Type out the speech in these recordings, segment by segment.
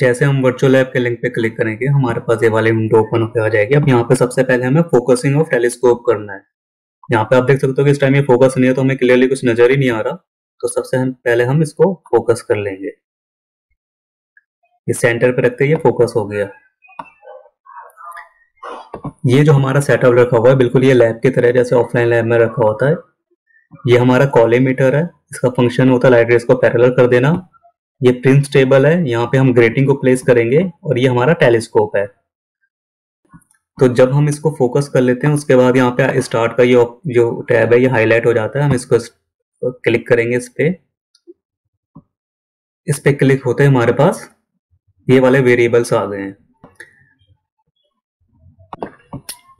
जैसे हम virtual lab के लिंक पे क्लिक करेंगे हमारे पास ये वाली विंडो ओपन होकर आ जाएगी। अब यहाँ पे सबसे पहले हमें फोकसिंग ऑफ टेलीस्कोप करना है। यहाँ पे आप देख सकते हो कि इस टाइम ये फोकस नहीं है तो हमें क्लियरली कुछ नजर ही नहीं आ रहा, तो सबसे पहले हम इसको फोकस कर लेंगे। इस सेंटर पे रखते ही ये फोकस हो गया। ये जो हमारा सेटअप रखा हुआ है बिल्कुल ये लैब की तरह जैसे ऑफलाइन लैब में रखा होता है। ये हमारा कॉलिमीटर है, इसका फंक्शन होता है लाइट रेस को पैरेलल कर देना। ये प्रिंस टेबल है, यहाँ पे हम ग्रेटिंग को प्लेस करेंगे और ये हमारा टेलीस्कोप है। तो जब हम इसको फोकस कर लेते हैं उसके बाद यहाँ पे स्टार्ट का ये जो टैब है ये हाईलाइट हो जाता है। हम इसको क्लिक करेंगे, इस पे क्लिक होते हैं हमारे पास ये वाले वेरिएबल्स आ गए हैं।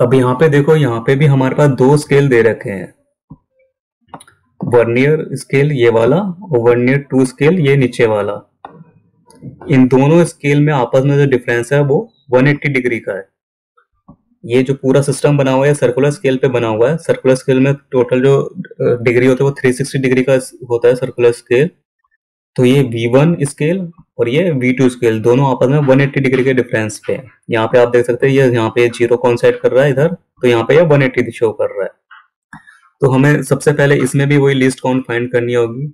अब यहाँ पे देखो, यहाँ पे भी हमारे पास दो स्केल दे रखे हैं, वर्नियर स्केल ये वाला और वर्नियर 2 स्केल ये नीचे वाला। इन दोनों स्केल में आपस में जो डिफरेंस है वो 180 डिग्री का है। ये जो पूरा सिस्टम बना हुआ है सर्कुलर स्केल पे बना हुआ है। सर्कुलर स्केल में टोटल जो डिग्री होता है वो 360 डिग्री का होता है सर्कुलर स्केल। तो ये V1 स्केल और ये V2 स्केल दोनों आपस में 180 डिग्री के डिफरेंस पे है। यहाँ पे आप देख सकते हैं ये यहाँ पे जीरो कौन साइड कर रहा है इधर, तो यहाँ पे ये 180 शो कर रहा है। तो हमें सबसे पहले इसमें भी वही लीस्ट काउंट फाइंड करनी होगी।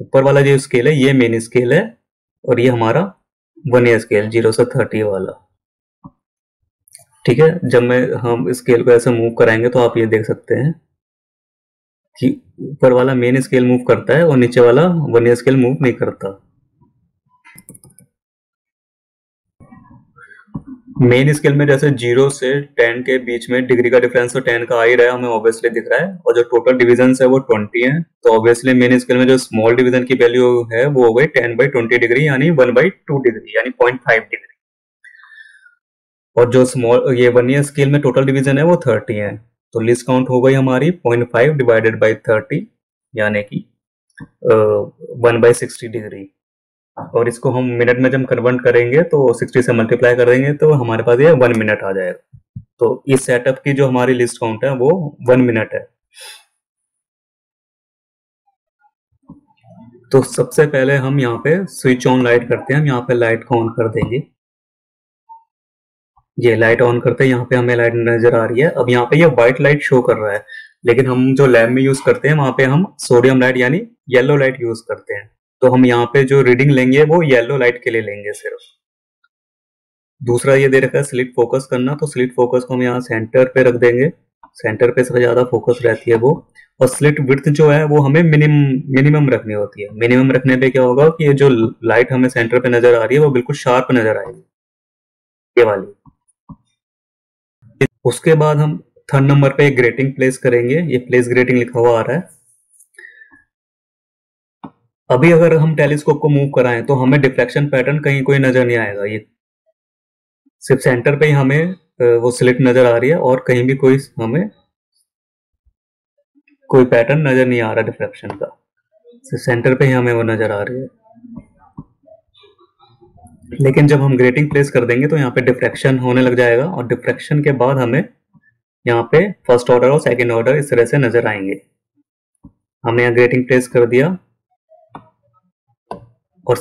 ऊपर वाला जो स्केल है ये मेन स्केल है और ये हमारा वर्नियर स्केल 0 से 30 वाला, ठीक है। जब हम स्केल को ऐसे मूव कराएंगे तो आप ये देख सकते हैं कि ऊपर वाला मेन स्केल मूव करता है और नीचे वाला वर्नियर स्केल मूव नहीं करता। मेन स्केल में जैसे 0 से 10 के बीच में डिग्री का डिफरेंस तो 10 का आ ही रहा है, हमें ऑब्वियसली दिख रहा है। और जो टोटल डिविजन्स है वो 20 है, तो ऑब्वियसली मेन स्केल में जो स्मॉल डिविजन की वैल्यू है वो हो गई 10/20 डिग्री यानी 1/2 डिग्री यानी 0.5 डिग्री। और जो स्मॉल ये वर्नियर स्केल में टोटल डिविजन है वो 30 है, तो लिस्ट काउंट हो गई हमारी 0.5/30 यानी कि 1/60 डिग्री। और इसको हम मिनट में जब कन्वर्ट करेंगे तो 60 से मल्टीप्लाई करेंगे तो हमारे पास ये 1 मिनट आ जाएगा। तो इस सेटअप की जो हमारी लिस्ट काउंट है वो 1 मिनट है। तो सबसे पहले हम यहाँ पे स्विच ऑन लाइट करते हैं। हम यहाँ पे लाइट को ऑन कर देंगे। ये लाइट ऑन करते हैं, यहाँ पे हमें लाइट नजर आ रही है। अब यहाँ पे ये व्हाइट लाइट शो कर रहा है, लेकिन हम जो लैब में यूज करते हैं वहां पे हम सोडियम लाइट यानी येलो लाइट यूज करते हैं। तो हम यहाँ पे जो रीडिंग लेंगे वो येलो लाइट के लिए लेंगे सिर्फ। दूसरा ये दे रखा है स्लिट फोकस करना, तो स्लिट फोकस को हम यहाँ सेंटर पे रख देंगे। सेंटर पे सबसे ज्यादा फोकस रहती है वो। और स्लिट विड्थ जो है वो हमें मिनिमम रखनी होती है। मिनिमम रखने पे क्या होगा कि ये जो लाइट हमें सेंटर पे नजर आ रही है वो बिल्कुल शार्प नजर आएगी, ये वाली। उसके बाद हम 3rd नंबर पे ग्रेटिंग प्लेस करेंगे। ये प्लेस ग्रेटिंग लिखा हुआ आ रहा है। अभी अगर हम टेलीस्कोप को मूव कराएं तो हमें डिफ्रैक्शन पैटर्न कहीं कोई नजर नहीं आएगा। ये सिर्फ सेंटर पे ही हमें वो स्लिट नजर आ रही है और कहीं भी कोई हमें कोई पैटर्न नजर नहीं आ रहा डिफ्रैक्शन का। सिर्फ सेंटर पे ही हमें वो नजर आ रही है। लेकिन जब हम ग्रेटिंग प्लेस कर देंगे तो यहाँ पे डिफ्रैक्शन होने लग जाएगा और डिफ्रैक्शन के बाद हमें यहाँ पे फर्स्ट ऑर्डर और सेकंड ऑर्डर इस तरह से नजर आएंगे। हमने यहाँ ग्रेटिंग प्लेस कर दिया और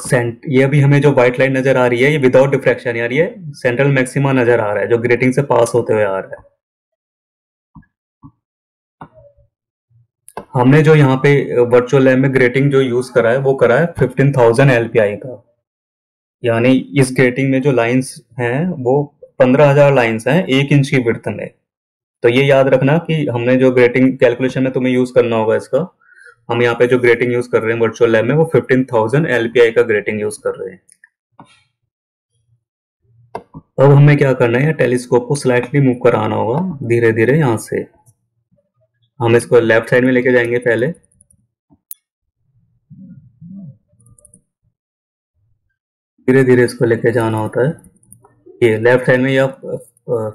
ये भी हमें जो व्हाइट लाइन नजर आ रही है ये विदाउट डिफ्रैक्शन यार ये सेंट्रल मैक्सिमा नजर आ रहा है जो ग्रेटिंग से पास होते हुए आ रहा है। हमने जो यहाँ पे वर्चुअल लैब में ग्रेटिंग जो यूज करा है वो करा है 15,000 LPI का, यानी इस ग्रेटिंग में जो लाइंस हैं वो 15,000 लाइंस हैं 1 इंच की विड्थ में। तो ये याद रखना कि हमने जो ग्रेटिंग कैलकुलेशन में तुम्हें यूज करना होगा इसका। हम यहाँ पे जो ग्रेटिंग यूज कर रहे हैं वर्चुअल लैब में वो 15,000 LPI का ग्रेटिंग यूज कर रहे हैं। अब हमें क्या करना है, टेलीस्कोप को स्लाइटली मूव कराना होगा धीरे धीरे। यहाँ से हम इसको लेफ्ट साइड में लेके जाएंगे पहले। धीरे धीरे इसको लेके जाना होता है। ये लेफ्ट साइड में आप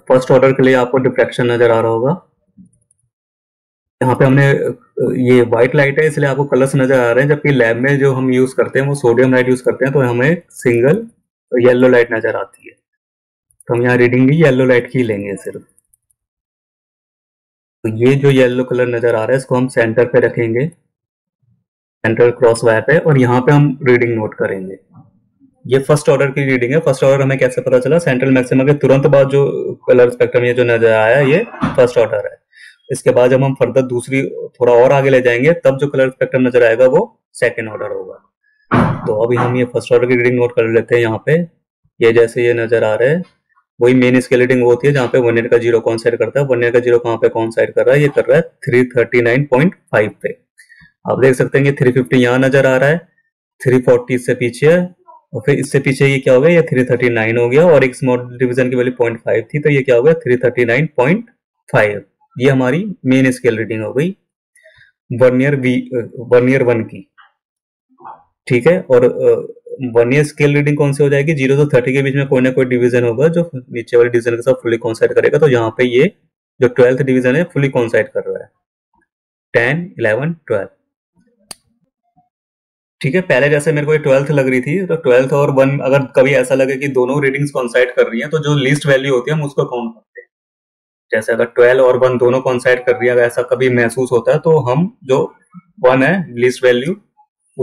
फर्स्ट ऑर्डर के लिए आपको डिफ्रैक्शन नजर आ रहा होगा। यहाँ पे हमने ये व्हाइट लाइट है इसलिए आपको कलर्स नजर आ रहे हैं, जबकि लैब में जो हम यूज करते हैं वो सोडियम लाइट यूज करते हैं तो हमें सिंगल येलो लाइट नजर आती है। तो हम यहाँ रीडिंग भी येलो लाइट की लेंगे सिर्फ। तो ये जो येलो कलर नजर आ रहा है इसको हम सेंटर पे रखेंगे, सेंटर क्रॉस वायर पे, और यहाँ पे हम रीडिंग नोट करेंगे। ये फर्स्ट ऑर्डर की रीडिंग है। फर्स्ट ऑर्डर हमें कैसे पता चला? सेंट्रल मैक्सिमा के तुरंत बाद जो कलर स्पेक्ट्रम ये जो नजर आया ये फर्स्ट ऑर्डर है। इसके बाद जब हम फर्दर दूसरी थोड़ा और आगे ले जाएंगे तब जो कलर स्पेक्ट्रम नजर आएगा वो सेकंड ऑर्डर होगा। तो अभी हम ये फर्स्ट ऑर्डर की रीडिंग नोट कर लेते हैं। यहाँ पे ये जैसे ये नजर आ रहा है वही मेन स्केल रीडिंग होती है जहाँ पे वर्नियर का जीरो कौन साइड करता है। वर्नियर का जीरो कहाँ पे कौन साइड कर रहा है? ये कर रहा है 339.5 पे। आप देख सकते हैं 350 यहाँ नजर आ रहा है, 340 से पीछे है और फिर इससे पीछे ये क्या हो गया? ये 339 हो गया और एक स्मॉल डिविजन की वैल्यू 0.5 थी तो ये क्या हो गया? 339.5। ये हमारी मेन स्केल रीडिंग हो गई वर्नियर वन की, ठीक है। और वर्नियर स्केल रीडिंग कौन सी हो जाएगी? 0 से 30 के बीच में कोई ना कोई डिवीजन होगा जो नीचे वाले डिवीजन के साथ फुली कॉन्साइड करेगा। तो यहाँ पे ये जो 12th डिवीजन है फुली कॉन्साइड कर रहा है 10, 11, 12, ठीक है। पहले जैसे मेरे को 12th लग रही थी तो 12th और 1 अगर कभी ऐसा लगे कि दोनों रीडिंग्स कॉन्साइड कर रही है तो जो लीस्ट वैल्यू होती है हम उसको काउंट करते हैं। जैसे अगर 12 और 1 दोनों कॉन्साइड कर रही है अगर ऐसा कभी महसूस होता है तो हम जो 1 है लीस्ट वैल्यू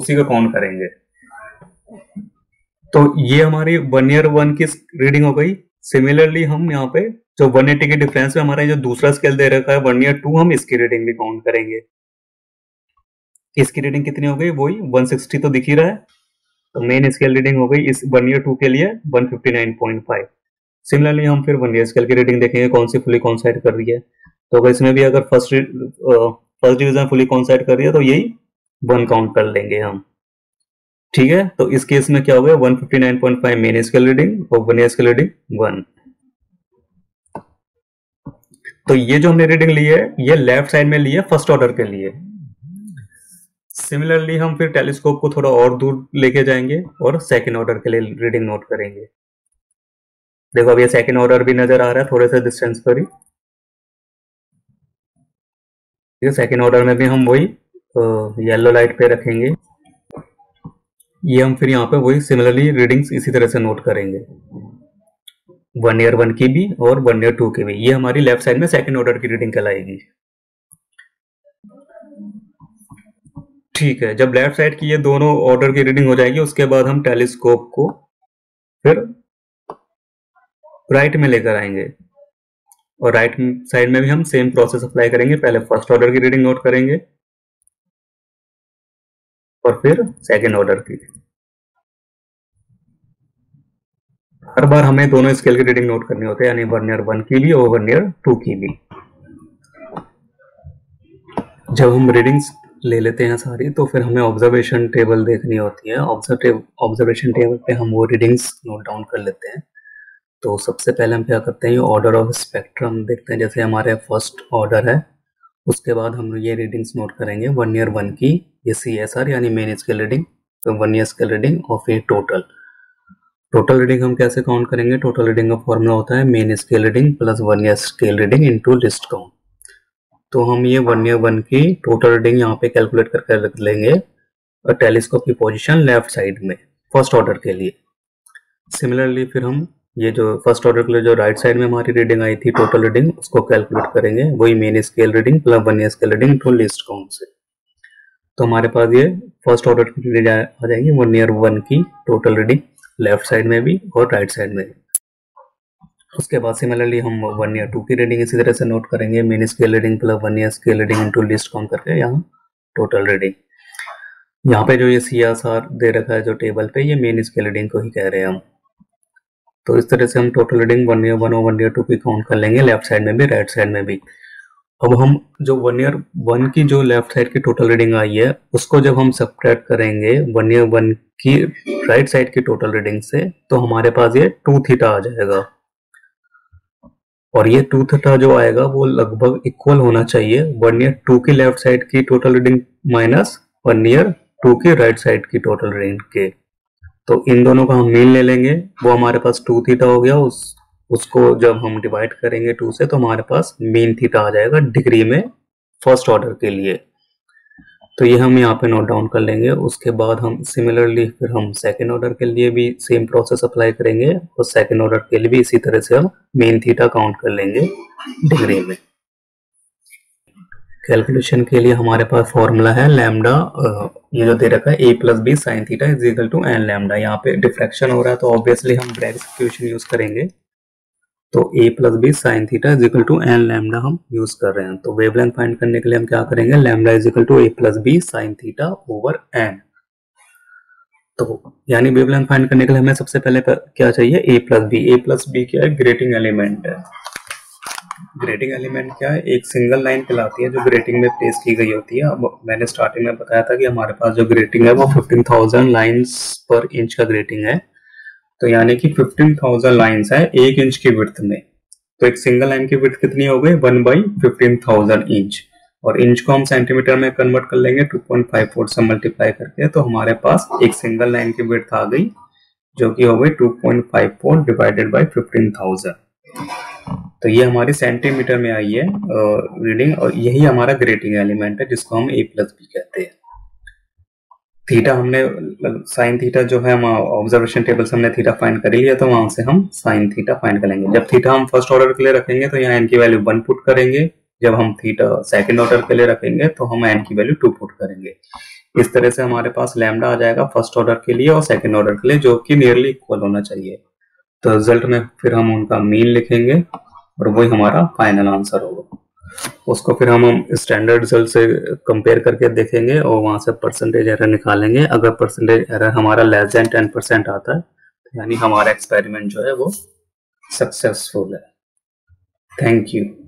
उसी को काउंट करेंगे। तो ये हमारी वर्नियर वन की रीडिंग हो गई। सिमिलरली हम यहाँ पे जो 180 के डिफरेंस में हमारा जो दूसरा स्केल दे रखा है वर्नियर 2 हम इसकी रीडिंग भी काउंट करेंगे। इसकी रीडिंग कितनी हो गई? वही 160 तो दिख ही रहा है। तो मेन स्केल रीडिंग हो गई इस वर्नियर 2 के लिए 159.5। सिमिलरली हम फिर वर्नियर स्केल की रीडिंग देखेंगे कौन सी फुली कॉन्साइड कर रही है। तो अगर इसमें भी अगर फर्स्ट डिवीजन फुली कॉन्साइड कर रही है तो यही 1 काउंट कर लेंगे हम, ठीक है। तो इस केस में क्या हो गया? 159.5 मेन स्केल रीडिंग और वर्नियर स्केल रीडिंग 1। तो ये जो हमने रीडिंग ली है ये लेफ्ट साइड में ली है फर्स्ट ऑर्डर के लिए। सिमिलरली हम फिर टेलीस्कोप को थोड़ा और दूर लेके जाएंगे और सेकंड ऑर्डर के लिए रीडिंग नोट करेंगे। देखो अब ये सेकंड ऑर्डर भी नजर आ रहा है थोड़े से डिस्टेंस पर ही। ये सेकंड ऑर्डर में भी हम वही येलो लाइट पे रखेंगे। ये हम फिर यहाँ पे वही सिमिलरली रीडिंग्स इसी तरह से नोट करेंगे वर्नियर 1 की भी और वर्नियर 2 की भी। ये हमारी लेफ्ट साइड में सेकंड ऑर्डर की रीडिंग कहलाएगी, ठीक है। जब लेफ्ट साइड की ये दोनों ऑर्डर की रीडिंग हो जाएगी उसके बाद हम टेलीस्कोप को फिर राइट में लेकर आएंगे और राइट साइड में भी हम सेम प्रोसेस अप्लाई करेंगे। पहले फर्स्ट ऑर्डर की रीडिंग नोट करेंगे और फिर सेकंड ऑर्डर की। हर बार हमें दोनों स्केल की रीडिंग नोट करनी होती है यानी वर्नियर 1 की भी और वर्नियर 2 की भी। जब हम रीडिंग्स ले लेते हैं सारी तो फिर हमें ऑब्जर्वेशन टेबल देखनी होती है। ऑब्जर्वेशन टेबल पे हम वो रीडिंग्स नोट डाउन कर लेते हैं। तो सबसे पहले हम क्या करते हैं ऑर्डर ऑफ स्पेक्ट्रम देखते हैं। जैसे हमारे फर्स्ट ऑर्डर है उसके बाद हम ये रीडिंग्स नोट करेंगे वर्नियर 1 की ये CSR यानी मेन स्केल रीडिंग, तो वर्नियर स्केल रीडिंग और फिर टोटल रीडिंग हम कैसे काउंट करेंगे? टोटल रीडिंग का फॉर्मूला होता है main scale reading plus vernier scale reading into least count. तो हम ये वर्नियर 1 की टोटल रीडिंग यहाँ पे कैलकुलेट करके रख लेंगे और टेलीस्कोप की पोजिशन लेफ्ट साइड में फर्स्ट ऑर्डर के लिए। सिमिलरली फिर हम ये जो फर्स्ट ऑर्डर के लिए जो राइट साइड में हमारी रीडिंग आई थी टोटल रीडिंग उसको कैलकुलेट करेंगे वही main scale reading plus vernier scale reading to least count से। तो हमारे पास ये फर्स्ट ऑर्डर की रीडिंग आ जाएगी वर्नियर 1 की टोटल रीडिंग लेफ्ट साइड में भी और राइट साइड में भी। उसके बाद सिमिलरली हम वर्नियर 2 की रीडिंग इसी तरह से नोट करेंगे main scale reading plus vernier scale reading into least count करके यहाँ टोटल रीडिंग। यहाँ पे जो ये CSR दे रखा है जो टेबल पे ये मेन स्केल रीडिंग को ही कह रहे हैं हम। तो इस तरह से हम टोटल रीडिंग वर्नियर 1 और वर्नियर 2 की काउंट कर लेंगे लेफ्ट साइड में भी राइट साइड में भी। अब हम जो वर्नियर 1 की जो लेफ्ट साइड की टोटल रीडिंग आई है उसको जब हम सबट्रैक्ट करेंगे वर्नियर 1 की राइट साइड की टोटल रीडिंग से तो हमारे पास ये 2θ आ जाएगा। और ये 2θ जो आएगा वो लगभग इक्वल होना चाहिए वर्नियर 2 की लेफ्ट साइड की टोटल रीडिंग माइनस वर्नियर 2 की राइट साइड की टोटल रीडिंग के। तो इन दोनों का हम मीन ले लेंगे वो हमारे पास 2θ हो गया। उसको जब हम डिवाइड करेंगे 2 से तो हमारे पास मीन थीटा आ जाएगा डिग्री में फर्स्ट ऑर्डर के लिए। तो ये हम यहाँ पे नोट डाउन कर लेंगे। उसके बाद हम सिमिलरली फिर हम सेकंड ऑर्डर के लिए भी सेम प्रोसेस अप्लाई करेंगे और सेकंड ऑर्डर के लिए भी इसी तरह से हम मीन थीटा काउंट कर लेंगे डिग्री में। कैलकुलेशन के लिए हमारे पास फॉर्मूला है लैम्डा, ये जो दे रखा है a plus b sine theta is equal to n lambda. यहाँ पे डिफ्रैक्शन हो रहा है तो ऑब्वियसली हम ब्रैग्स इक्वेशन यूज करेंगे, तो a plus b sine theta is equal to n lambda हम यूज कर रहे हैं। तो वेवलेंथ फाइंड करने के लिए हम क्या करेंगे, lambda is equal to a plus b sine theta over n. तो यानी वेवलेंथ फाइंड करने के लिए हमें सबसे पहले क्या चाहिए, a plus b. A plus b क्या है, ग्रेटिंग एलिमेंट है। ग्रेटिंग एलिमेंट क्या है, एक सिंगल लाइन कहलाती है जो ग्रेटिंग में प्लेस की गई होती है। अब मैंने स्टार्टिंग में बताया था कि हमारे पास जो ग्रेटिंग है वो 15,000 लाइंस पर इंच का ग्रेटिंग है, तो यानी कि 15,000 लाइंस है एक इंच की विड्थ में। तो एक सिंगल लाइन की विड्थ कितनी हो गई, 1/15,000 इंच, और इंच को हम सेंटीमीटर में कन्वर्ट कर लेंगे 2.54 से मल्टीप्लाई करके। तो हमारे पास एक सिंगल लाइन की विड्थ आ गई जो कि हो गई 2.54 डिवाइडेड बाई 15,000। तो ये हमारी सेंटीमीटर में आई है रीडिंग, और यही हमारा ग्रेटिंग एलिमेंट है जिसको हम ए प्लस बी कहते हैं। थीटा हमने साइन थीटा जो है, हम ऑब्जर्वेशन टेबल से हमने थीटा फाइंड कर लिया, तो वहां से हम साइन थीटा फाइंड करेंगे। जब थीटा हम फर्स्ट ऑर्डर के लिए रखेंगे तो यहाँ एन की वैल्यू 1 पुट करेंगे, जब हम थीटा सेकेंड ऑर्डर के लिए रखेंगे तो हम एन की वैल्यू 2 पुट करेंगे। इस तरह से हमारे पास लैम्डा आ जाएगा फर्स्ट ऑर्डर के लिए और सेकेंड ऑर्डर के लिए, जो कि नियरली इक्वल होना चाहिए। तो रिजल्ट में फिर हम उनका मीन लिखेंगे और वही हमारा फाइनल आंसर होगा। उसको फिर हम स्टैंडर्ड रिजल्ट से कंपेयर करके देखेंगे और वहां से परसेंटेज एरर निकालेंगे। अगर परसेंटेज एरर हमारा लेस देन 10% आता है तो यानी हमारा एक्सपेरिमेंट जो है वो सक्सेसफुल है। Thank you.